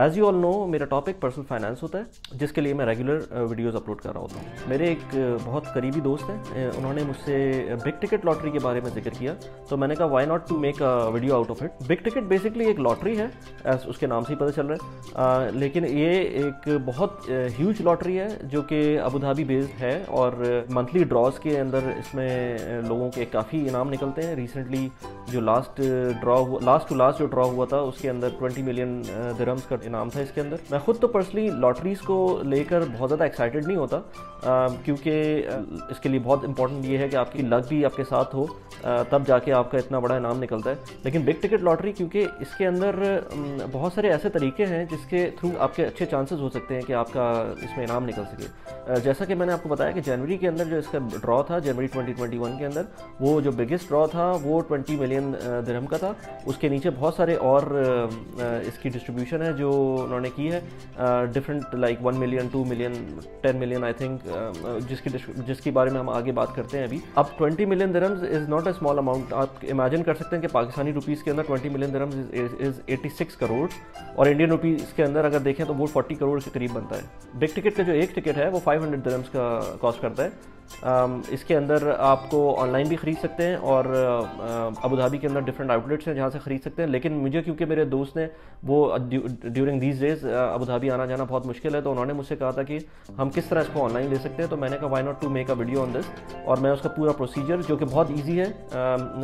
As you all know मेरा topic personal finance होता है, जिसके लिए मैं रेगुलर वीडियोस अपलोड कर रहा होता हूँ। मेरे एक बहुत करीबी दोस्त हैं, उन्होंने मुझसे बिग टिकट लॉटरी के बारे में जिक्र किया, तो मैंने कहा why not to make a video out of it. Big ticket basically एक लॉटरी है, एज उसके नाम से ही पता चल रहा है, लेकिन ये एक बहुत ह्यूज लॉटरी है जो कि अबू धाबी बेस्ड है और मंथली ड्रॉज के अंदर इसमें लोगों के काफ़ी इनाम निकलते हैं। रिसेंटली जो लास्ट जो ड्रॉ हुआ था उसके अंदर 20 मिलियन दिरहम्स का इनाम था इसके अंदर। मैं खुद तो पर्सनली लॉटरीज़ को लेकर बहुत ज़्यादा एक्साइटेड नहीं होता, क्योंकि इसके लिए बहुत इंपॉर्टेंट ये है कि आपकी लक भी आपके साथ हो, तब जाके आपका इतना बड़ा इनाम निकलता है। लेकिन बिग टिकट लॉटरी, क्योंकि इसके अंदर बहुत सारे ऐसे तरीके हैं जिसके थ्रू आपके अच्छे चांसेस हो सकते हैं कि आपका इसमें इनाम निकल सके। जैसा कि मैंने आपको बताया कि जनवरी के अंदर जो इसका ड्रॉ था, जनवरी 2021 के अंदर, वो जो बिगेस्ट ड्रॉ था वो 20 मिलियन दिरहम का था। उसके नीचे बहुत सारे और इसकी डिस्ट्रीब्यूशन है जो उन्होंने की है different, like 1 million, 2 million, 10 million, I think, जिसकी बारे में हम आगे बात करते हैं अभी। अब 20 million dirhams is not a small amount. आप इमेजिन कर सकते हैं कि पाकिस्तानी रुपीज़ के अंदर 20 मिलियन दिरहम्स इज़ 86 करोड़ और इंडियन रुपीज़ के अंदर अगर देखें तो वो 40 करोड़ के करीब बनता है। बिग टिकट का जो एक टिकट है वो 500 दिरहम्स का कॉस्ट करता है। इसके अंदर आपको ऑनलाइन भी ख़रीद सकते हैं और अबू धाबी के अंदर डिफरेंट आउटलेट्स हैं जहाँ से ख़रीद सकते हैं। लेकिन मुझे, क्योंकि मेरे दोस्त ने वो during these days Abu Dhabi आना जाना बहुत मुश्किल है, तो उन्होंने मुझसे कहा था कि हम किस तरह इसको ऑनलाइन ले सकते हैं। तो मैंने कहा why not to make a video on this, और मैं उसका पूरा प्रोसीजर, जो कि बहुत ईजी है,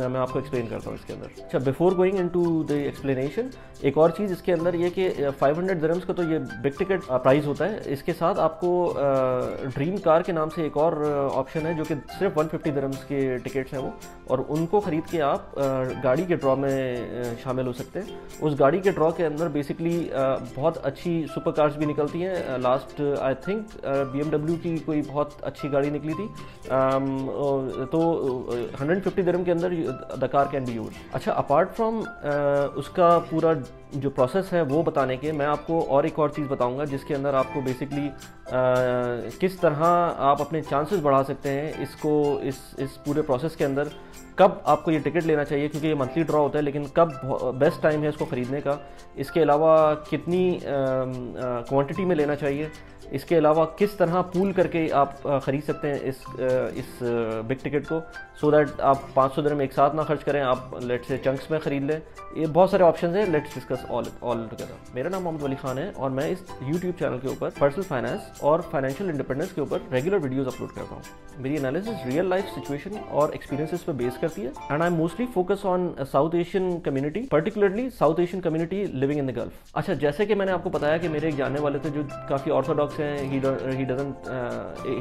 मैं आपको एक्सप्लेन करता हूँ इसके अंदर। अच्छा, before going into the explanation, एक और चीज़ इसके अंदर ये कि 500 दिरहम्स का तो ये बिग टिकट प्राइज़ होता है। इसके साथ आपको ड्रीम कार के नाम से एक और ऑप्शन है जो कि सिर्फ 150 दिरहम्स के टिकट्स हैं वो, और उनको ख़रीद के आप गाड़ी के ड्रॉ में शामिल हो सकते हैं। उस गाड़ी के ड्रॉ के अंदर बेसिकली बहुत अच्छी सुपर कार्स भी निकलती हैं। लास्ट आई थिंक BMW की कोई बहुत अच्छी गाड़ी निकली थी, तो 150 दिरहम के अंदर the car can be use. अच्छा, अपार्ट फ्रॉम उसका पूरा जो प्रोसेस है वो बताने के, मैं आपको और एक और चीज़ बताऊंगा जिसके अंदर आपको बेसिकली किस तरह आप अपने चांसेस बढ़ा सकते हैं। इसको इस पूरे प्रोसेस के अंदर कब आपको ये टिकट लेना चाहिए, क्योंकि ये मंथली ड्रॉ होता है, लेकिन कब बेस्ट टाइम है इसको ख़रीदने का, इसके अलावा कितनी क्वांटिटी में लेना चाहिए, इसके अलावा किस तरह पूल करके आप ख़रीद सकते हैं इस बिग टिकट को, सो दैट आप 500 दिरहम एक साथ ना खर्च करें, आप लेट्स से चंक्स में ख़रीद लें। ये बहुत सारे ऑप्शंस हैं, लेट्स डिस्कस ऑल टुगेदर। मेरा नाम मोहम्मद अली खान है और मैं इस यूट्यूब चैनल के ऊपर पर्सनल फाइनेंस और फाइनेंशियल इंडिपेंडेंस के ऊपर रेगुलर वीडियोज़ अपलोड करता हूँ। मेरी एनालिसिस रियल लाइफ सिचुएशन और एक्सपीरियंसिस पर बेस करती है, and I mostly focus on South Asian community, particularly South Asian community living in the Gulf. अच्छा, जैसे कि मैंने आपको बताया कि मेरे एक जानने वाले थे जो काफ़ी orthodox, he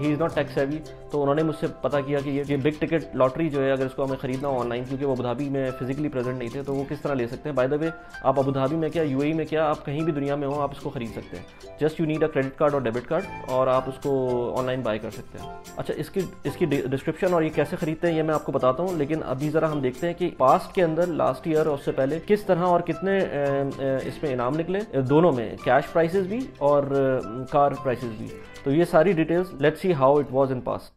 is not tech savvy, तो उन्होंने मुझसे पता किया कि ये बिग टिकट लॉटरी जो है, अगर इसको हमें खरीदना हो ऑनलाइन, क्योंकि वो अबू धाबी में फिजिकली प्रेजेंट नहीं थे, तो वो किस तरह ले सकते हैं। बाय द वे, आप अबू धाबी में क्या, UAE में क्या, आप कहीं भी दुनिया में हो आप इसको खरीद सकते हैं। Just you need a credit card और डेबिट कार्ड, और आप उसको ऑनलाइन बाय कर सकते हैं। अच्छा, इसकी डिस्क्रिप्शन और ये कैसे खरीदते हैं ये मैं आपको बताता हूँ, लेकिन अभी ज़रा हम देखते हैं कि पास्ट के अंदर, लास्ट ईयर और उससे पहले, किस तरह और कितने इसमें इनाम निकले, दोनों में, कैश प्राइसेस भी और कार प्राइसेस भी। तो ये सारी details, let's see how it was in past.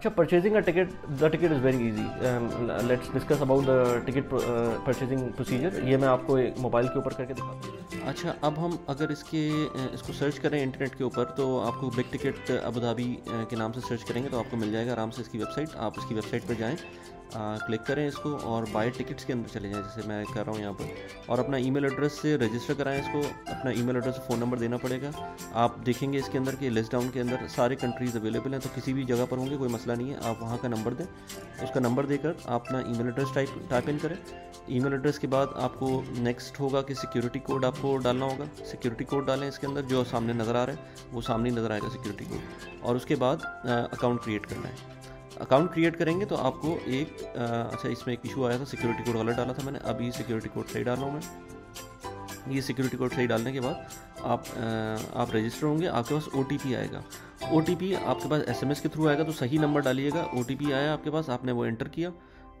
अच्छा, purchasing a ticket, the ticket is very easy. Let's discuss about the ticket purchasing procedure. ये मैं आपको एक मोबाइल के ऊपर करके दिखाता हूँ। अच्छा, अब हम अगर इसको सर्च करें इंटरनेट के ऊपर तो आपको बिग टिकट अबू धाबी के नाम से सर्च करेंगे तो आपको मिल जाएगा आराम से इसकी वेबसाइट। आप इसकी वेबसाइट पर जाएँ, क्लिक करें इसको और बाय टिकट्स के अंदर चले जाएं, जैसे मैं कर रहा हूं यहाँ पर, और अपना ईमेल एड्रेस से रजिस्टर कराएं इसको। अपना ईमेल एड्रेस और फ़ोन नंबर देना पड़ेगा। आप देखेंगे इसके अंदर कि लिस्ट डाउन के अंदर सारे कंट्रीज़ अवेलेबल हैं, तो किसी भी जगह पर होंगे कोई मसला नहीं है। आप वहाँ का नंबर दें, उसका नंबर देकर आप अपना ईमेल एड्रेस टाइप इन करें। ईमेल एड्रेस के बाद आपको नेक्स्ट होगा कि सिक्योरिटी कोड आपको डालना होगा। सिक्योरिटी कोड डालें इसके अंदर, जो सामने नज़र आ रहा है वो सामने नज़र आएगा सिक्योरिटी कोड, और उसके बाद अकाउंट क्रिएट करना है। अकाउंट क्रिएट करेंगे तो आपको एक अच्छा, इसमें एक इशू आया था, सिक्योरिटी कोड गलत डाला था मैंने। अभी सिक्योरिटी कोड सही डाल रहा हूँ मैं। ये सिक्योरिटी कोड सही डालने के बाद आप रजिस्टर होंगे, आपके पास ओटीपी आएगा। ओटीपी आपके पास एसएमएस के थ्रू आएगा, तो सही नंबर डालिएगा। ओटीपी आया आपके पास, आपने वो एंटर किया।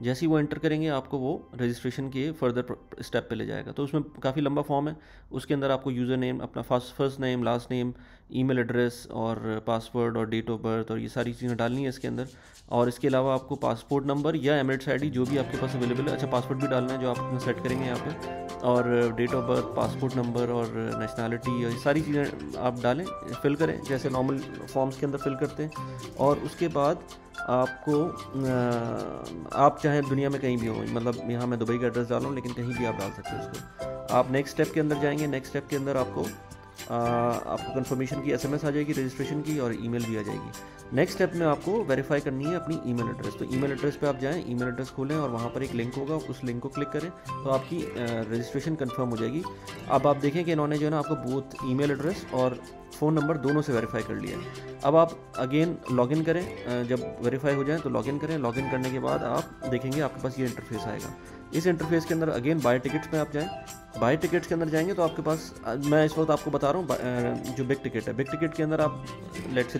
जैसे ही वो एंटर करेंगे आपको वो रजिस्ट्रेशन के फर्दर स्टेप पे ले जाएगा। तो उसमें काफ़ी लंबा फॉर्म है, उसके अंदर आपको यूज़र नेम, अपना first name, last name, email address और पासवर्ड और डेट ऑफ बर्थ और ये सारी चीज़ें डालनी है इसके अंदर। और इसके अलावा आपको पासपोर्ट नंबर या एमिरेट्स आई डी जो भी आपके पास अवेलेबल है। अच्छा, पासवर्ड भी डालना है जो आप सेट करेंगे यहाँ पर, और date of birth, passport number और नेशनैलिटी, और ये सारी चीज़ें आप डालें, फिल करें जैसे नॉर्मल फॉर्म्स के अंदर फिल करते हैं। और उसके बाद आपको आप चाहे दुनिया में कहीं भी हो, मतलब यहाँ मैं दुबई का एड्रेस डाल रहा हूँ लेकिन कहीं भी आप डाल सकते हो उसको। आप नेक्स्ट स्टेप के अंदर जाएंगे। नेक्स्ट स्टेप के अंदर आपको कंफर्मेशन की एसएमएस आ जाएगी रजिस्ट्रेशन की, और ईमेल भी आ जाएगी। नेक्स्ट स्टेप में आपको वेरीफाई करनी है अपनी ईमेल एड्रेस। तो ईमेल एड्रेस पे आप जाएं, ईमेल एड्रेस खोलें और वहाँ पर एक लिंक होगा, उस लिंक को क्लिक करें तो आपकी रजिस्ट्रेशन कंफर्म हो जाएगी। अब आप देखें कि इन्होंने जो है ना आपको बूथ ईमेल एड्रेस और फ़ोन नंबर दोनों से वेरीफाई कर लिया है। अब आप अगेन लॉगिन करें, जब वेरीफाई हो जाए तो लॉगिन करें। लॉगिन करने के बाद आप देखेंगे आपके पास ये इंटरफेस आएगा। इस इंटरफेस के अंदर अगेन बाय टिकट्स पे आप जाएं। बाय टिकट्स के अंदर जाएंगे तो आपके पास, मैं इस वक्त आपको बता रहा हूँ जो बिग टिकट है, बिग टिकट के अंदर आप लेट से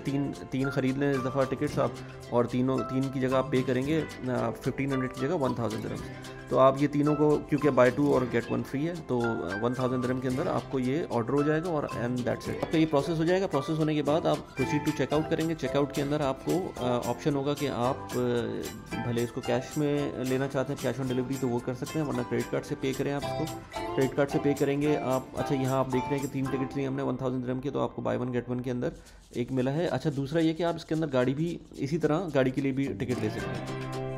तीन ख़रीद लें इस दफ़ा टिकट्स आप, और तीन की जगह आप पे करेंगे 1500 की जगह 1000 दिरहम। तो आप ये तीनों को, क्योंकि बाय टू और गेट वन फ्री है, तो 1000 दिरहम के अंदर आपको ये ऑर्डर हो जाएगा और एंड दैट्स इट, आपका ये प्रोसेस हो जाएगा। प्रोसेस होने के बाद आप प्रोसीड टू चेकआउट करेंगे। चेकआउट के अंदर आपको ऑप्शन होगा कि आप भले इसको कैश में लेना चाहते हैं, कैश ऑन डिलीवरी, तो वो कर सकते हैं, वरना क्रेडिट कार्ड से पे करें आप इसको। क्रेडिट कार्ड से पे करेंगे आप। अच्छा, यहाँ आप देख रहे हैं कि 3 टिकट्स लिए हमने 1000 दिरहम के, तो आपको बाय वन गेट वन के अंदर एक मिला है। अच्छा, दूसरा ये कि आप इसके अंदर गाड़ी भी, इसी तरह गाड़ी के लिए भी टिकट ले सकते हैं।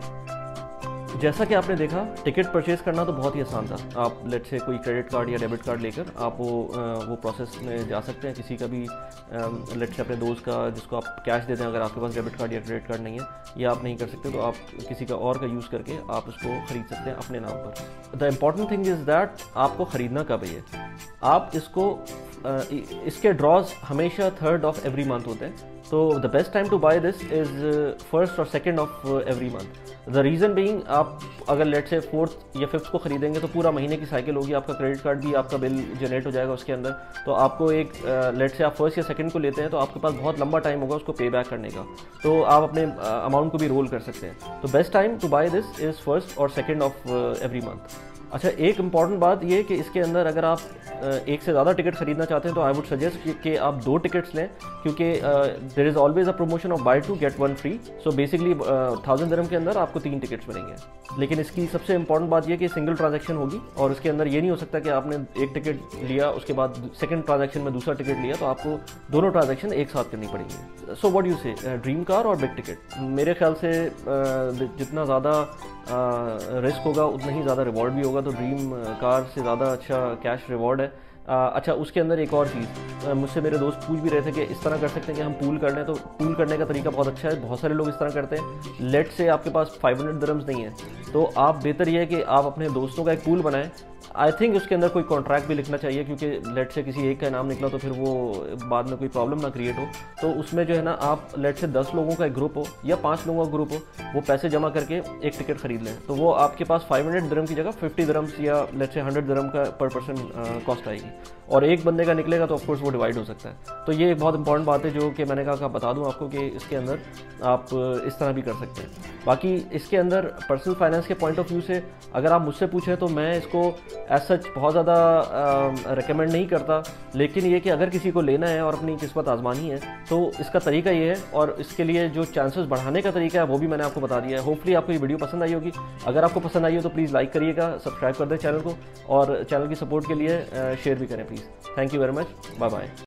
जैसा कि आपने देखा, टिकट परचेज करना तो बहुत ही आसान था। आप लेट से कोई क्रेडिट कार्ड या डेबिट कार्ड लेकर आप वो प्रोसेस में जा सकते हैं। किसी का भी लेट से अपने दोस्त का, जिसको आप कैश देते हैं, अगर आपके पास डेबिट कार्ड या क्रेडिट कार्ड नहीं है या आप नहीं कर सकते, तो आप किसी का और का यूज़ करके आप उसको ख़रीद सकते हैं अपने नाम पर। The important thing is that आपको ख़रीदना कब है। आप इसको इसके ड्रॉज हमेशा 3rd ऑफ एवरी मंथ होते हैं, तो the best time to buy this is 1st और 2nd of every month. The reason being, आप अगर लेट से 4th या 5th को ख़रीदेंगे तो पूरा महीने की साइकिल होगी, आपका क्रेडिट कार्ड भी, आपका बिल जनरेट हो जाएगा उसके अंदर। तो आपको एक लेट से आप 1st या 2nd को लेते हैं तो आपके पास बहुत लंबा टाइम होगा उसको पे बैक करने का, तो आप अपने अमाउंट को भी रोल कर सकते हैं। तो best time to buy this is 1st और 2nd ऑफ एवरी मंथ। अच्छा, एक इम्पॉर्टेंट बात ये कि इसके अंदर अगर आप एक से ज़्यादा टिकट खरीदना चाहते हैं तो आई वुड सजेस्ट कि आप 2 टिकट्स लें, क्योंकि there is always a promotion of buy 2 get 1 free. So basically 1000 dirham के अंदर आपको 3 टिकट्स मिलेंगे। लेकिन इसकी सबसे इंपॉर्टेंट बात यह कि सिंगल ट्रांजैक्शन होगी, और इसके अंदर ये नहीं हो सकता कि आपने एक टिकट लिया, उसके बाद सेकेंड ट्रांजैक्शन में दूसरा टिकट लिया, तो आपको दोनों ट्रांजैक्शन एक साथ करनी पड़ेगी। So what you say, dream car और बिग टिकट। मेरे ख्याल से जितना ज़्यादा रिस्क होगा उतना ही ज़्यादा रिवॉर्ड भी होगा, तो ड्रीम कार से ज़्यादा अच्छा कैश रिवॉर्ड है। अच्छा, उसके अंदर एक और चीज़, मुझसे मेरे दोस्त पूछ भी रहे थे कि इस तरह कर सकते हैं कि हम पूल कर लें, तो पूल करने का तरीका बहुत अच्छा है। बहुत सारे लोग इस तरह करते हैं। लेट से आपके पास 500 दिरहम्स नहीं है, तो आप बेहतर यह है कि आप अपने दोस्तों का एक पूल बनाएं। आई थिंक उसके अंदर कोई कॉन्ट्रैक्ट भी लिखना चाहिए, क्योंकि लेट से किसी एक का नाम निकला तो फिर वो बाद में कोई प्रॉब्लम ना क्रिएट हो। तो उसमें जो है ना, आप लेट से 10 लोगों का एक ग्रुप हो या 5 लोगों का ग्रुप हो, वो पैसे जमा करके एक टिकट खरीद लें, तो वो आपके पास 500 दिरहम की जगह 50 दिरहम्स या लेट से 100 दिरहम का पर पर्सन कॉस्ट आएगी, और एक बंदे का निकलेगा तो ऑफकोर्स वो डिवाइड हो सकता है। तो ये एक बहुत इंपॉर्टेंट बात है जो कि मैंने कहा बता दूं आपको कि इसके अंदर आप इस तरह भी कर सकते हैं। बाकी इसके अंदर पर्सनल फाइनेंस के पॉइंट ऑफ व्यू से अगर आप मुझसे पूछें तो मैं इसको एज सच बहुत ज़्यादा रिकमेंड नहीं करता, लेकिन ये कि अगर किसी को लेना है और अपनी किस्मत आजमानी है तो इसका तरीका ये है, और इसके लिए जो चांसेस बढ़ाने का तरीका है वो भी मैंने आपको बता दिया है। होपफुली आपको ये वीडियो पसंद आई होगी। अगर आपको पसंद आई हो तो प्लीज़ लाइक करिएगा, सब्सक्राइब कर दें चैनल को, और चैनल की सपोर्ट के लिए शेयर भी करें please. Thank you very much, bye bye.